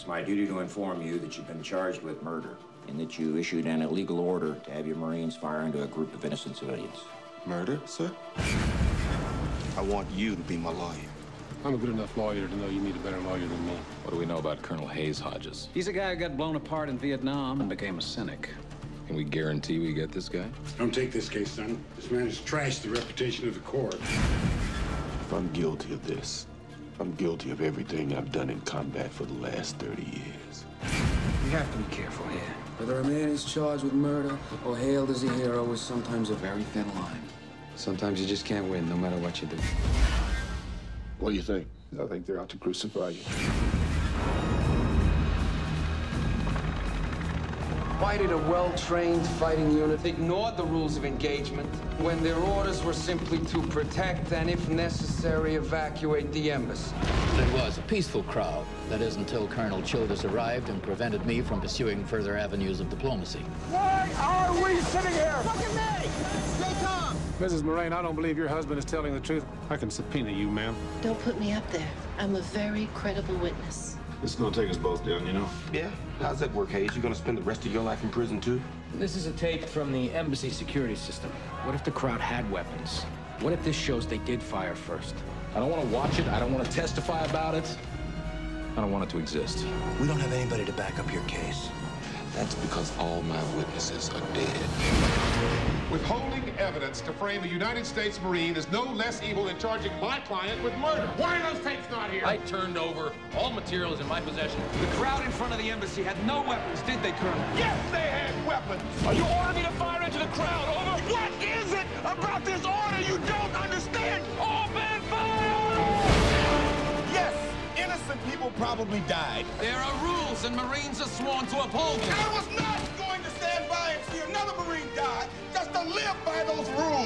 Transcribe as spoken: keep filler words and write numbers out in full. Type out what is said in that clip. It's my duty to inform you that you've been charged with murder and that you issued an illegal order to have your Marines fire into a group of innocent civilians. Murder, sir? I want you to be my lawyer. I'm a good enough lawyer to know you need a better lawyer than me. What do we know about Colonel Hayes Hodges? He's a guy who got blown apart in Vietnam and became a cynic. Can we guarantee we get this guy? Don't take this case, son. This man has trashed the reputation of the Corps. If I'm guilty of this, I'm guilty of everything I've done in combat for the last thirty years. You have to be careful here. Whether a man is charged with murder or hailed as a hero is sometimes a very thin line. Sometimes you just can't win, no matter what you do. What do you think? I think they're out to crucify you. Why did a well-trained fighting unit ignore the rules of engagement when their orders were simply to protect and, if necessary, evacuate the embassy? It was a peaceful crowd. That is, until Colonel Childers arrived and prevented me from pursuing further avenues of diplomacy. Why are we sitting here? Look at me! Stay calm! Missus Moraine, I don't believe your husband is telling the truth. I can subpoena you, ma'am. Don't put me up there. I'm a very credible witness. It's gonna take us both down, you know? Yeah? How's that work, Hayes? You gonna spend the rest of your life in prison, too? This is a tape from the embassy security system. What if the crowd had weapons? What if this shows they did fire first? I don't wanna watch it. I don't wanna testify about it. I don't want it to exist. We don't have anybody to back up your case. That's because all my witnesses are dead. Withholding evidence to frame a United States Marine is no less evil than charging my client with murder. Why are those tapes not here? I turned over all materials in my possession. The crowd in front of the embassy had no weapons, did they, Colonel? Yes, they had weapons. Are you ordering me to fire into the crowd, over? What is it about this order you don't understand? Open fire! Yes, innocent people probably died. There are rules, and Marines are sworn to uphold them. I was not going to stand by and see another Marine die. Live by those rules.